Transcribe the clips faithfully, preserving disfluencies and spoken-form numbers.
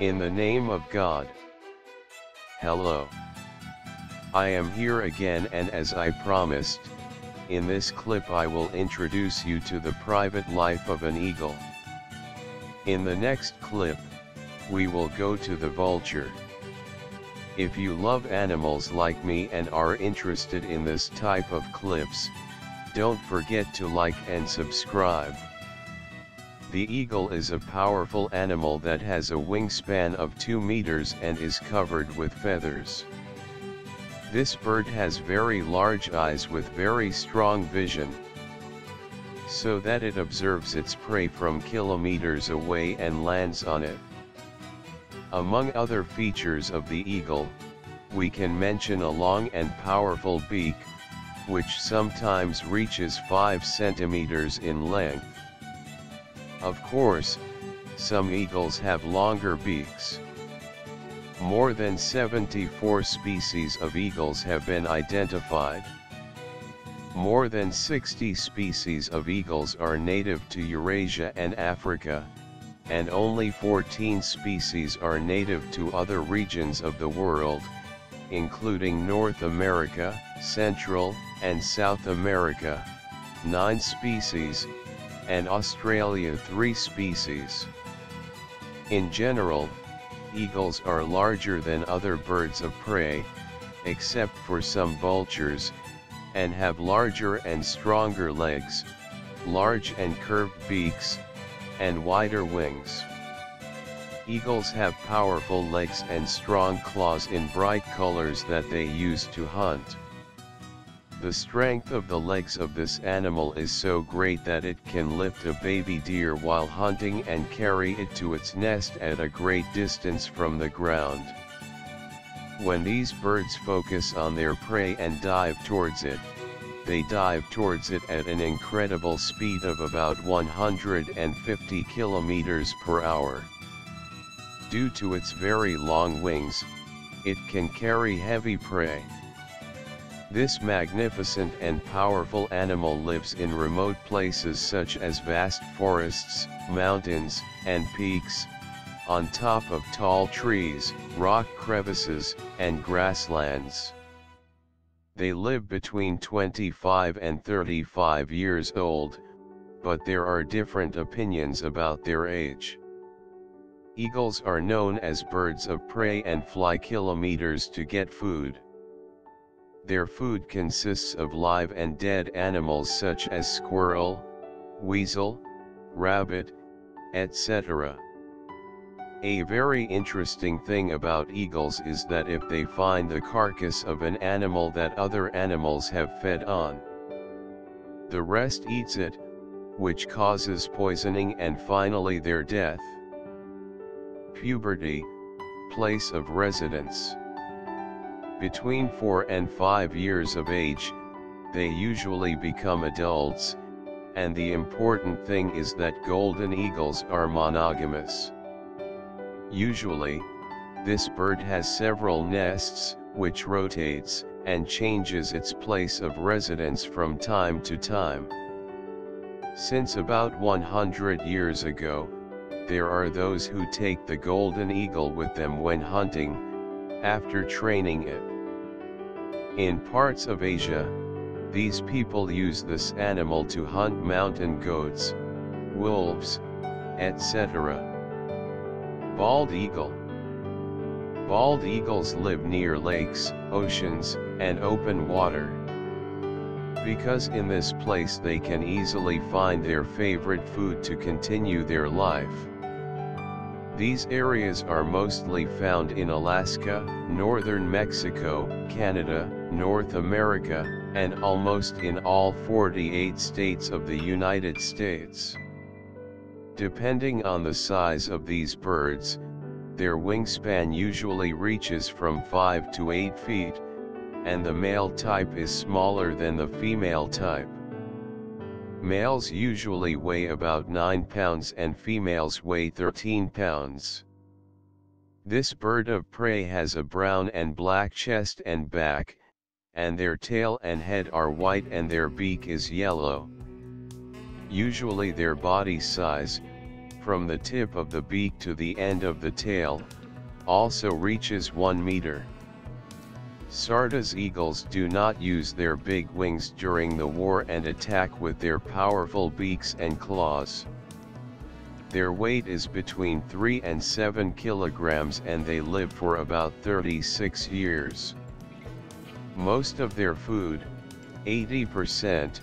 In the name of God. Hello. I am here again, and as I promised, in this clip I will introduce you to the private life of an eagle. In the next clip, we will go to the vulture. If you love animals like me and are interested in this type of clips, don't forget to like and subscribe. The eagle is a powerful animal that has a wingspan of two meters and is covered with feathers. This bird has very large eyes with very strong vision, so that it observes its prey from kilometers away and lands on it. Among other features of the eagle, we can mention a long and powerful beak, which sometimes reaches five centimeters in length. Of course, some eagles have longer beaks. More than seventy-four species of eagles have been identified. More than sixty species of eagles are native to Eurasia and Africa, and only fourteen species are native to other regions of the world, including North America, Central, and South America, nine species, and Australia three species. In general, eagles are larger than other birds of prey, except for some vultures, and have larger and stronger legs, large and curved beaks, and wider wings. Eagles have powerful legs and strong claws in bright colors that they use to hunt. The strength of the legs of this animal is so great that it can lift a baby deer while hunting and carry it to its nest at a great distance from the ground. When these birds focus on their prey and dive towards it, they dive towards it at an incredible speed of about one hundred fifty kilometers per hour. Due to its very long wings, it can carry heavy prey. This magnificent and powerful animal lives in remote places such as vast forests, mountains, and peaks, on top of tall trees, rock crevices, and grasslands. They live between twenty-five and thirty-five years old, but there are different opinions about their age. Eagles are known as birds of prey and fly kilometers to get food. Their food consists of live and dead animals such as squirrel, weasel, rabbit, et cetera. A very interesting thing about eagles is that if they find the carcass of an animal that other animals have fed on, the rest eats it, which causes poisoning and finally their death. Puberty, place of residence. Between four and five years of age, they usually become adults, and the important thing is that golden eagles are monogamous. Usually, this bird has several nests, which rotates and changes its place of residence from time to time. Since about one hundred years ago, there are those who take the golden eagle with them when hunting, after training it. In parts of Asia, these people use this animal to hunt mountain goats, wolves, et cetera. Bald eagle. Bald eagles live near lakes, oceans, and open water. Because in this place they can easily find their favorite food to continue their life. These areas are mostly found in Alaska, northern Mexico, Canada, North America, and almost in all forty-eight states of the United States. Depending on the size of these birds, their wingspan usually reaches from five to eight feet, and the male type is smaller than the female type. Males usually weigh about nine pounds and females weigh thirteen pounds. This bird of prey has a brown and black chest and back, and their tail and head are white and their beak is yellow. Usually their body size, from the tip of the beak to the end of the tail, also reaches one meter. Sardi's eagles do not use their big wings during the war and attack with their powerful beaks and claws. Their weight is between three and seven kilograms and they live for about thirty-six years. Most of their food, eighty percent,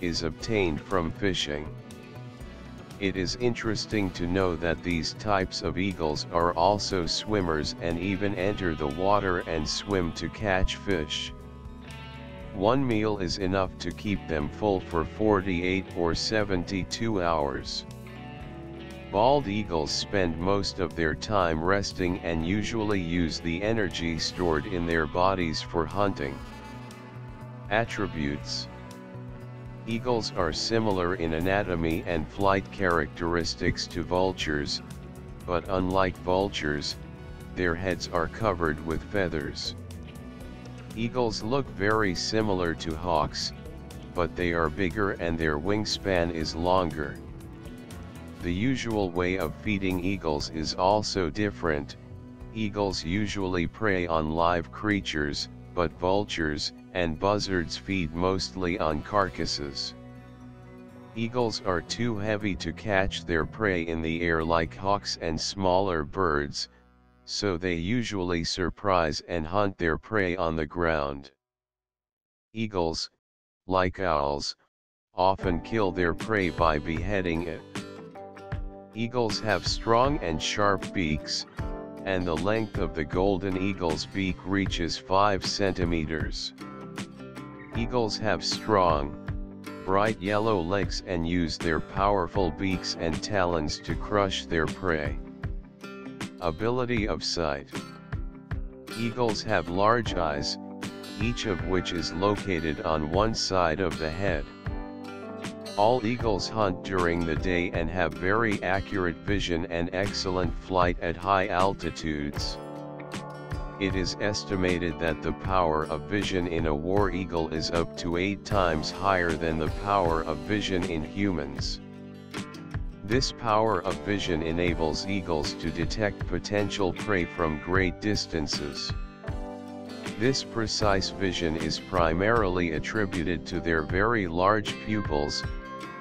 is obtained from fishing. It is interesting to know that these types of eagles are also swimmers and even enter the water and swim to catch fish. One meal is enough to keep them full for forty-eight or seventy-two hours. Bald eagles spend most of their time resting and usually use the energy stored in their bodies for hunting. Attributes. Eagles are similar in anatomy and flight characteristics to vultures, but unlike vultures, their heads are covered with feathers. Eagles look very similar to hawks, but they are bigger and their wingspan is longer. The usual way of feeding eagles is also different. Eagles usually prey on live creatures, but vultures and buzzards feed mostly on carcasses. Eagles are too heavy to catch their prey in the air like hawks and smaller birds, so they usually surprise and hunt their prey on the ground. Eagles, like owls, often kill their prey by beheading it. Eagles have strong and sharp beaks, and the length of the golden eagle's beak reaches five centimeters. Eagles have strong, bright yellow legs and use their powerful beaks and talons to crush their prey. Ability of sight. Eagles have large eyes, each of which is located on one side of the head. All eagles hunt during the day and have very accurate vision and excellent flight at high altitudes. It is estimated that the power of vision in a war eagle is up to eight times higher than the power of vision in humans. This power of vision enables eagles to detect potential prey from great distances. This precise vision is primarily attributed to their very large pupils,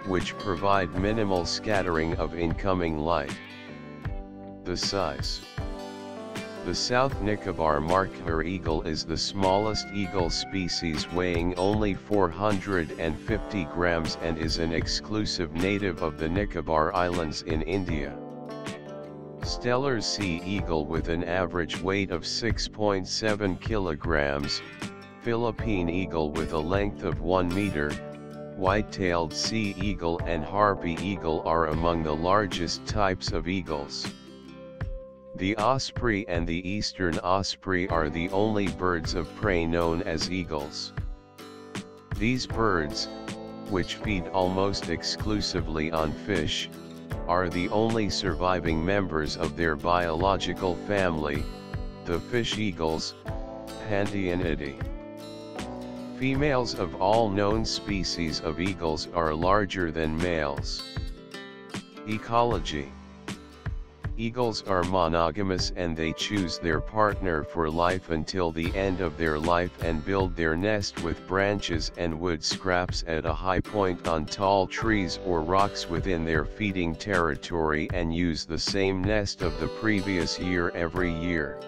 which provide minimal scattering of incoming light. The size. The South Nicobar Markhor eagle is the smallest eagle species, weighing only four hundred fifty grams and is an exclusive native of the Nicobar Islands in India. Steller's Sea Eagle with an average weight of six point seven kilograms, Philippine Eagle with a length of one meter, White-tailed Sea Eagle and Harpy Eagle are among the largest types of eagles. The osprey and the eastern osprey are the only birds of prey known as eagles. These birds, which feed almost exclusively on fish, are the only surviving members of their biological family, the fish eagles, Pandionidae. Females of all known species of eagles are larger than males. Ecology. Eagles are monogamous and they choose their partner for life until the end of their life and build their nest with branches and wood scraps at a high point on tall trees or rocks within their feeding territory and use the same nest of the previous year every year,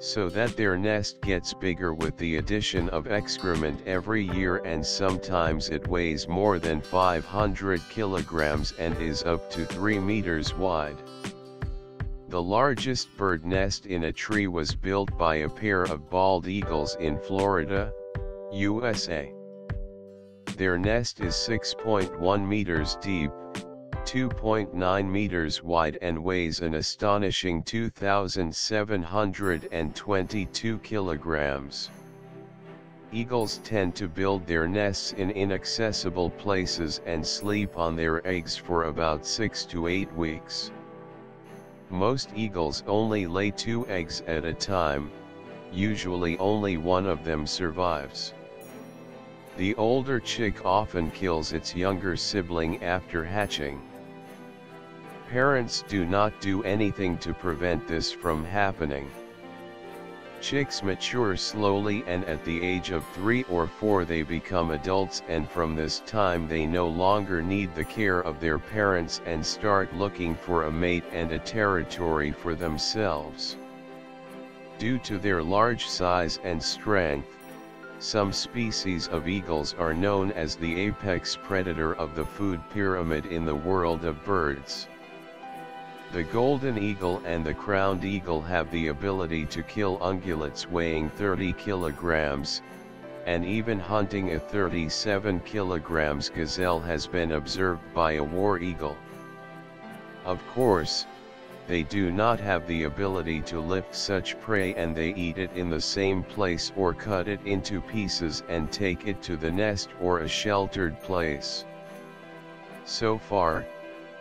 so that their nest gets bigger with the addition of excrement every year, and sometimes it weighs more than five hundred kilograms and is up to three meters wide. The largest bird nest in a tree was built by a pair of bald eagles in Florida, U S A. Their nest is six point one meters deep, two point nine meters wide and weighs an astonishing two thousand seven hundred twenty-two kilograms. Eagles tend to build their nests in inaccessible places and sleep on their eggs for about six to eight weeks. Most eagles only lay two eggs at a time, usually only one of them survives. The older chick often kills its younger sibling after hatching. Parents do not do anything to prevent this from happening. Chicks mature slowly, and at the age of three or four they become adults, and from this time they no longer need the care of their parents and start looking for a mate and a territory for themselves. Due to their large size and strength, some species of eagles are known as the apex predator of the food pyramid in the world of birds. The golden eagle and the crowned eagle have the ability to kill ungulates weighing thirty kilograms, and even hunting a thirty-seven kilograms gazelle has been observed by a war eagle. Of course, they do not have the ability to lift such prey, and they eat it in the same place or cut it into pieces and take it to the nest or a sheltered place. So far,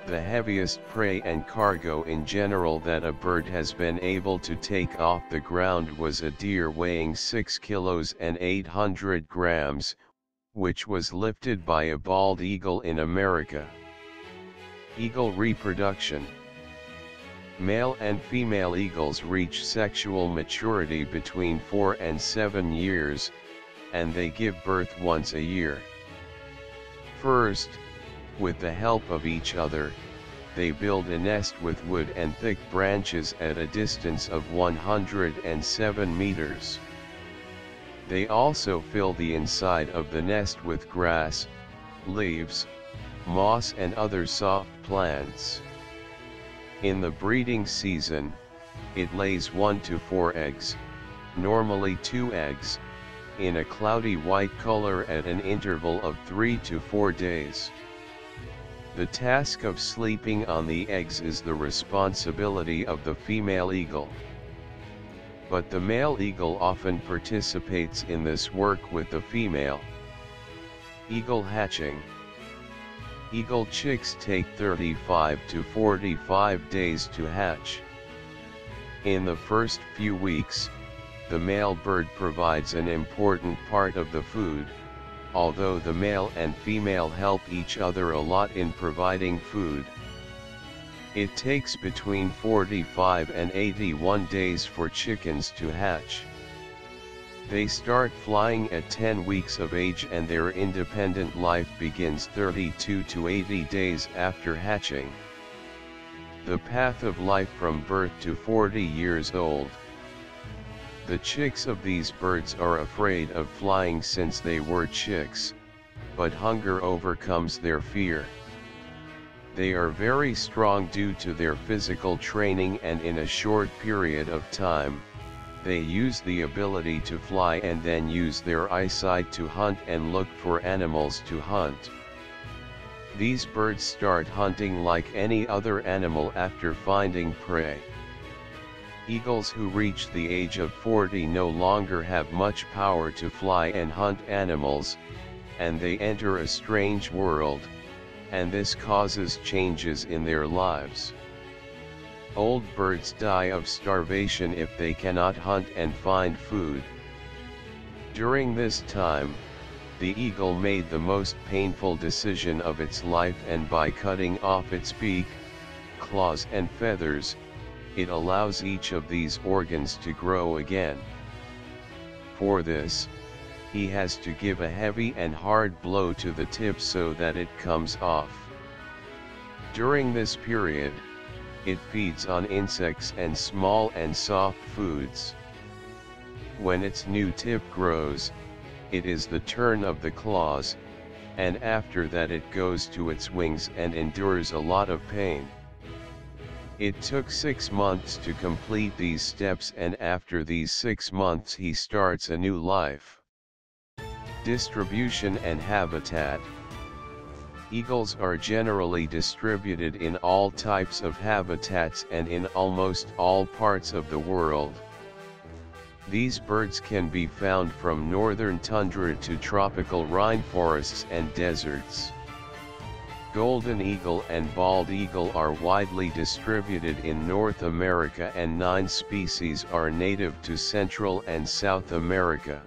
the heaviest prey and cargo in general that a bird has been able to take off the ground was a deer weighing six kilos and eight hundred grams, which was lifted by a bald eagle in America. Eagle reproduction. Male and female eagles reach sexual maturity between four and seven years, and they give birth once a year. First, with the help of each other, they build a nest with wood and thick branches at a distance of one hundred seven meters. They also fill the inside of the nest with grass, leaves, moss and other soft plants. In the breeding season, it lays one to four eggs, normally two eggs, in a cloudy white color at an interval of three to four days. The task of sleeping on the eggs is the responsibility of the female eagle. But the male eagle often participates in this work with the female. Eagle hatching. Eagle chicks take thirty-five to forty-five days to hatch. In the first few weeks, the male bird provides an important part of the food, although the male and female help each other a lot in providing food. It takes between forty-five and eighty-one days for chickens to hatch. They start flying at ten weeks of age, and their independent life begins thirty-two to eighty days after hatching. The path of life from birth to forty years old. The chicks of these birds are afraid of flying since they were chicks, but hunger overcomes their fear. They are very strong due to their physical training, and in a short period of time, they use the ability to fly and then use their eyesight to hunt and look for animals to hunt. These birds start hunting like any other animal after finding prey. Eagles who reach the age of forty no longer have much power to fly and hunt animals, and they enter a strange world, and this causes changes in their lives. Old birds die of starvation if they cannot hunt and find food. During this time, the eagle made the most painful decision of its life, and by cutting off its beak, claws and feathers, it allows each of these organs to grow again. For this, he has to give a heavy and hard blow to the tip so that it comes off. During this period, it feeds on insects and small and soft foods. When its new tip grows, it is the turn of the claws, and after that it goes to its wings and endures a lot of pain. It took six months to complete these steps, and after these six months he starts a new life. Distribution and habitat. Eagles are generally distributed in all types of habitats and in almost all parts of the world. These birds can be found from northern tundra to tropical rainforests and deserts. Golden eagle and bald eagle are widely distributed in North America, and nine species are native to Central and South America.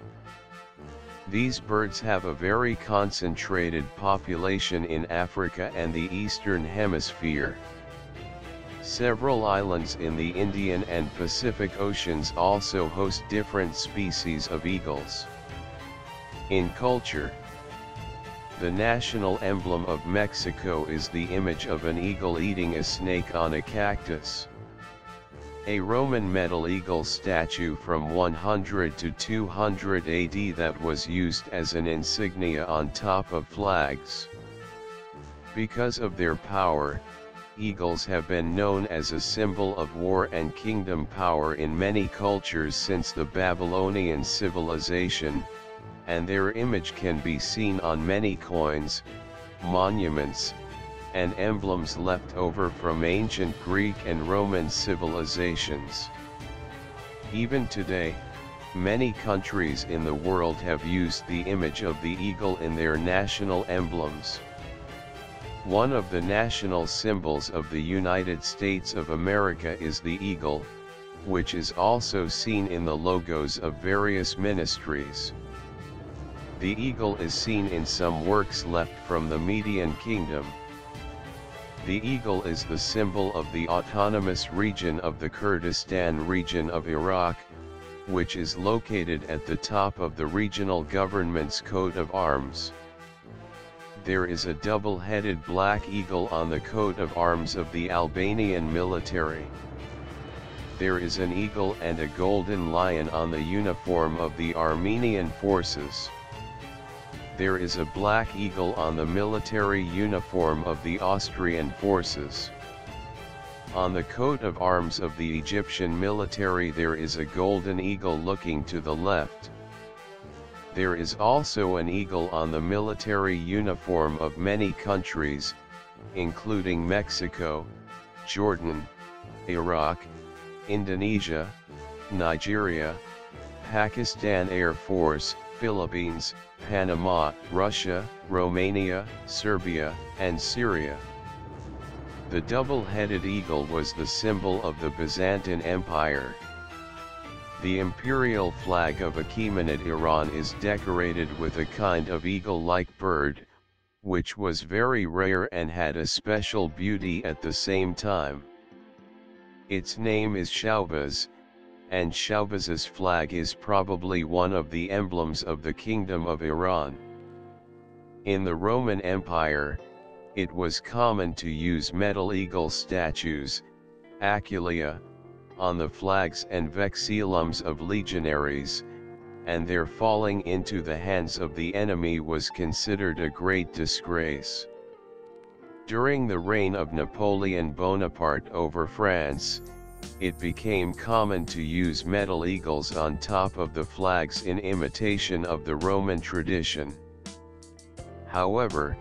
These birds have a very concentrated population in Africa and the Eastern Hemisphere. Several islands in the Indian and Pacific Oceans also host different species of eagles. In culture, the national emblem of Mexico is the image of an eagle eating a snake on a cactus. A Roman metal eagle statue from one hundred to two hundred A D that was used as an insignia on top of flags. Because of their power, eagles have been known as a symbol of war and kingdom power in many cultures since the Babylonian civilization, and their image can be seen on many coins, monuments, and emblems left over from ancient Greek and Roman civilizations. Even today, many countries in the world have used the image of the eagle in their national emblems. One of the national symbols of the United States of America is the eagle, which is also seen in the logos of various ministries. The eagle is seen in some works left from the Median Kingdom. The eagle is the symbol of the autonomous region of the Kurdistan region of Iraq, which is located at the top of the regional government's coat of arms. There is a double-headed black eagle on the coat of arms of the Albanian military. There is an eagle and a golden lion on the uniform of the Armenian forces. There is a black eagle on the military uniform of the Austrian forces. On the coat of arms of the Egyptian military there is a golden eagle looking to the left. There is also an eagle on the military uniform of many countries, including Mexico, Jordan, Iraq, Indonesia, Nigeria, Pakistan Air Force, Philippines, Panama, Russia, Romania, Serbia, and Syria. The double-headed eagle was the symbol of the Byzantine Empire. The imperial flag of Achaemenid Iran is decorated with a kind of eagle-like bird, which was very rare and had a special beauty at the same time. Its name is Shahbaz, and Shahbaz's flag is probably one of the emblems of the Kingdom of Iran. In the Roman Empire, it was common to use metal eagle statues, Aculia, on the flags and vexillums of legionaries, and their falling into the hands of the enemy was considered a great disgrace. During the reign of Napoleon Bonaparte over France, it became common to use metal eagles on top of the flags in imitation of the Roman tradition. However,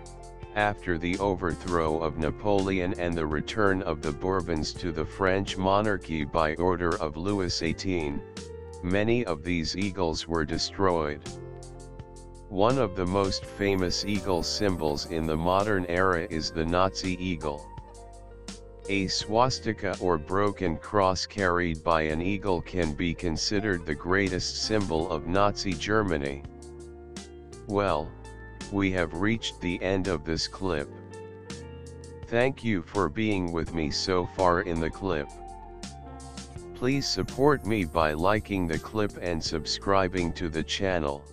after the overthrow of Napoleon and the return of the Bourbons to the French monarchy by order of Louis the eighteenth, many of these eagles were destroyed. One of the most famous eagle symbols in the modern era is the Nazi eagle. A swastika or broken cross carried by an eagle can be considered the greatest symbol of Nazi Germany. Well, we have reached the end of this clip. Thank you for being with me so far in the clip. Please support me by liking the clip and subscribing to the channel.